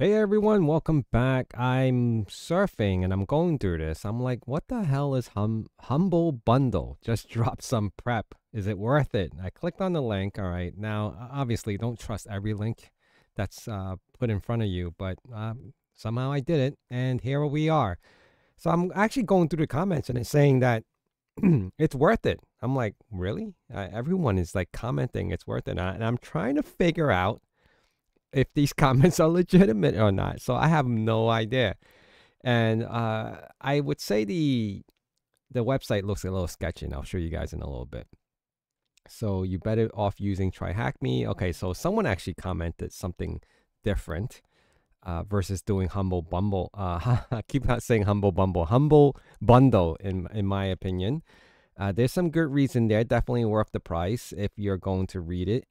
Hey everyone, welcome back. I'm surfing and I'm going through this. I'm like, what the hell is Humble Bundle? Just dropped some prep. Is it worth it? I clicked on the link. All right. Now, obviously, don't trust every link that's put in front of you, but somehow I did it. And here we are. So I'm actually going through the comments and it's saying that it's worth it. I'm like, really? Everyone is like commenting it's worth it. And I'm trying to figure out if these comments are legitimate or not. So I have no idea. And I would say the website looks a little sketchy, and I'll show you guys in a little bit. So you better off using TryHackMe. Okay, so someone actually commented something different versus doing Humble Bundle. I keep not saying Humble Bundle. Humble Bundle, in my opinion. There's some good reason there. Definitely worth the price if you're going to read it.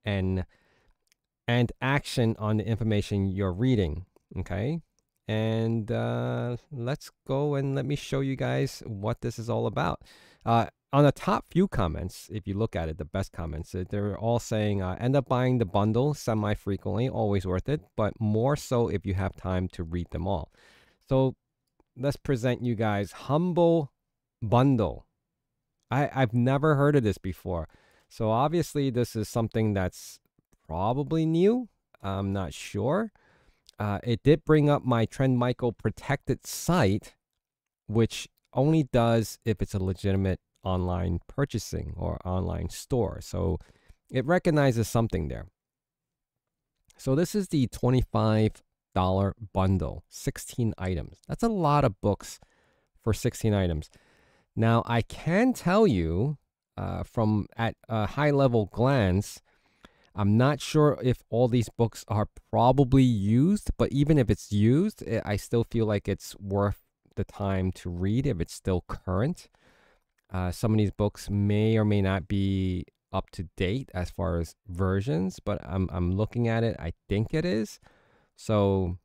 And action on the information you're reading, okay? And let's go and let me show you guys what this is all about. On the top few comments, if you look at it, the best comments, they're all saying, end up buying the bundle semi-frequently, always worth it, but more so if you have time to read them all. So let's present you guys Humble Bundle. I've never heard of this before. So obviously this is something that's probably new. I'm not sure. It did bring up my Trend Micro protected site, which only does if it's a legitimate online purchasing or online store. So it recognizes something there. So this is the $25 bundle, 16 items. That's a lot of books for 16 items. Now I can tell you from at a high level glance, I'm not sure if all these books are probably used, but even if it's used, I still feel like it's worth the time to read if it's still current. Some of these books may or may not be up to date as far as versions, but I'm looking at it. I think it is. So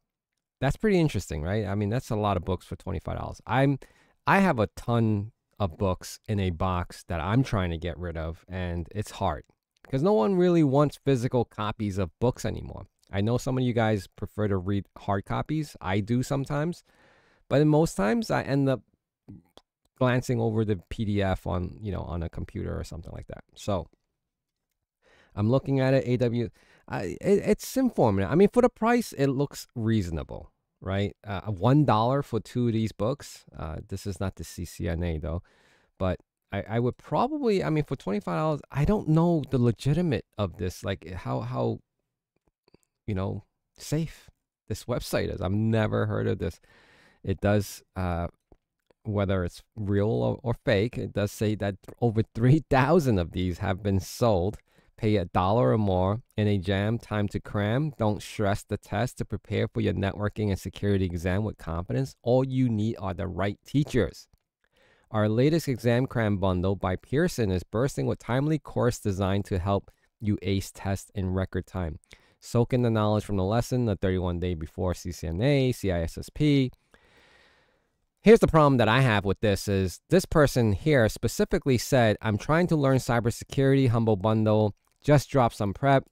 that's pretty interesting, right? I mean, that's a lot of books for $25. I have a ton of books in a box that I'm trying to get rid of, and it's hard, because no one really wants physical copies of books anymore. I know some of you guys prefer to read hard copies. I do sometimes. But in most times, I end up glancing over the PDF on, you know, on a computer or something like that. So I'm looking at it, it's informative. I mean, for the price, it looks reasonable, right? $1 for two of these books. This is not the CCNA, though. But I would probably, I mean, for $25, I don't know the legitimate of this, like how you know, safe this website is. I've never heard of this. It does, whether it's real or fake, it does say that over 3,000 of these have been sold. Pay $1 or more. In a jam, time to cram. Don't stress the test to prepare for your networking and security exam with confidence. All you need are the right teachers. Our latest exam cram bundle by Pearson is bursting with timely course designed to help you ace tests in record time. Soak in the knowledge from the lesson, the 31-day before CCNA, CISSP. Here's the problem that I have with this is this person here specifically said, I'm trying to learn cybersecurity, Humble Bundle, just drop some prep.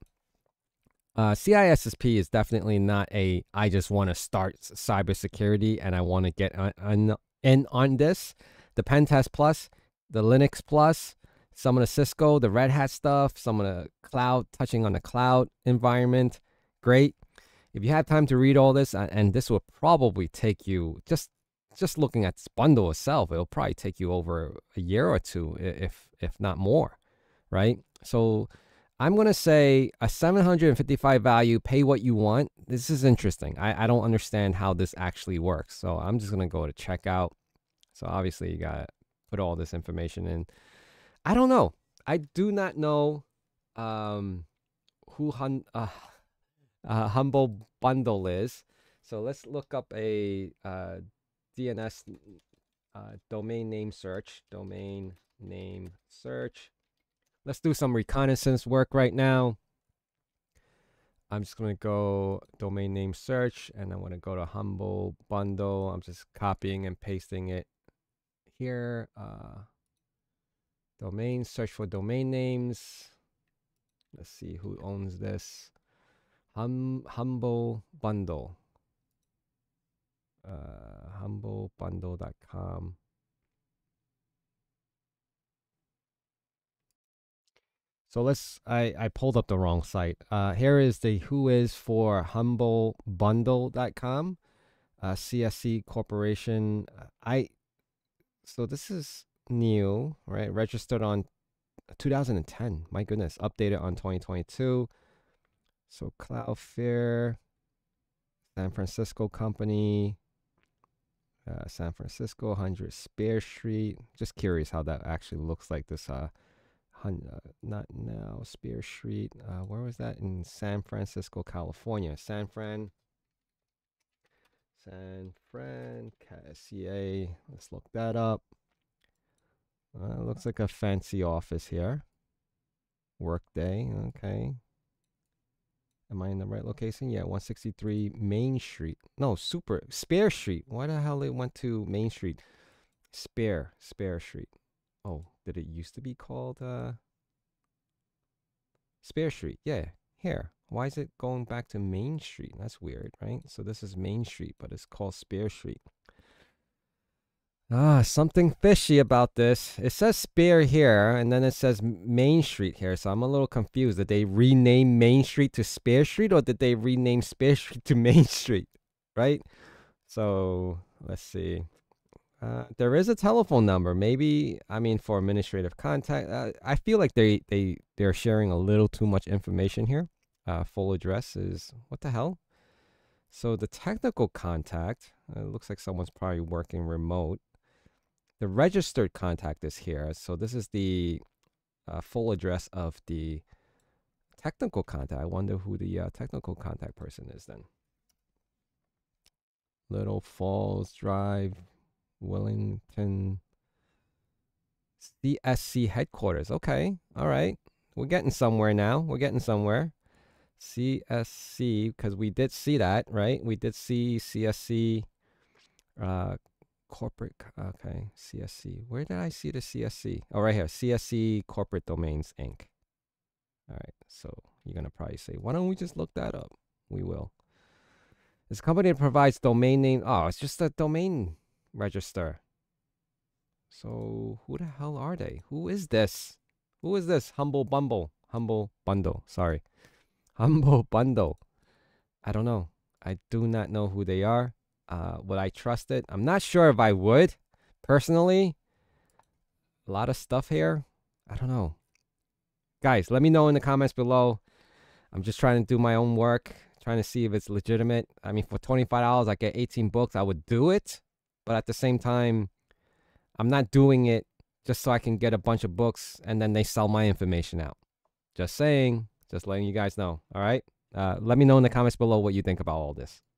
CISSP is definitely not a, I just want to start cybersecurity and I want to get in on this. The Pentest Plus, the Linux Plus, some of the Cisco, the Red Hat stuff, some of the cloud, touching on the cloud environment. Great. If you have time to read all this, and this will probably take you, just looking at this bundle itself, it'll probably take you over a year or two, if not more, right? So I'm going to say a $755 value, pay what you want. This is interesting. I don't understand how this actually works. So I'm just going to go to checkout. So obviously you got to put all this information in. I don't know. I do not know who Humble Bundle is. So let's look up a DNS domain name search. Let's do some reconnaissance work right now. I'm just going to go domain name search, and I'm going to go to Humble Bundle. I'm just copying and pasting it here. Domain, search for domain names. Let's see who owns this. Humble Bundle. humblebundle.com. So I pulled up the wrong site. Here is the Whois for humblebundle.com, CSC Corporation. So this is new, right? Registered on 2010. My goodness, updated on 2022. So Cloudflare, San Francisco company, San Francisco, 100 Spear Street. Just curious how that actually looks like this. Not now, Spear Street. Where was that? In San Francisco, California. San Fran, CA. Let's look that up. Looks like a fancy office here. Workday, okay. Am I in the right location? Yeah, 163 Main Street. No, Spear Street. Why the hell it went to Main Street? Spear Street. Oh, did it used to be called Spear Street? Yeah, here. Why is it going back to Main Street? That's weird, right? So this is Main Street, but it's called Spear Street. Ah, something fishy about this. It says Spear here, and then it says Main Street here. So I'm a little confused. Did they rename Main Street to Spear Street, or did they rename Spear Street to Main Street, right? So let's see. There is a telephone number. Maybe, I mean, for administrative contact. I feel like they're sharing a little too much information here. Full address is, what the hell? So the technical contact, it looks like someone's probably working remote. The registered contact is here. So this is the full address of the technical contact. I wonder who the technical contact person is then. Little Falls Drive, Wellington, CSC headquarters. Okay. All right. We're getting somewhere now. We're getting somewhere. CSC, because we did see that, right? We did see CSC corporate. Okay, CSC. Where did I see the CSC? Oh, right here. CSC Corporate Domains Inc. All right. So you're going to probably say, why don't we just look that up? We will. This company provides domain name. Oh, it's just a domain register. So who the hell are they? Who is this? Who is this? Humble Bundle. Sorry. Humble Bundle. I don't know. I do not know who they are. Would I trust it? I'm not sure if I would, personally. A lot of stuff here. I don't know. Guys, let me know in the comments below. I'm just trying to do my own work, trying to see if it's legitimate. I mean, for $25, I get 18 books. I would do it. But at the same time, I'm not doing it just so I can get a bunch of books and then they sell my information out. Just saying. Just letting you guys know. All right. Let me know in the comments below what you think about all this.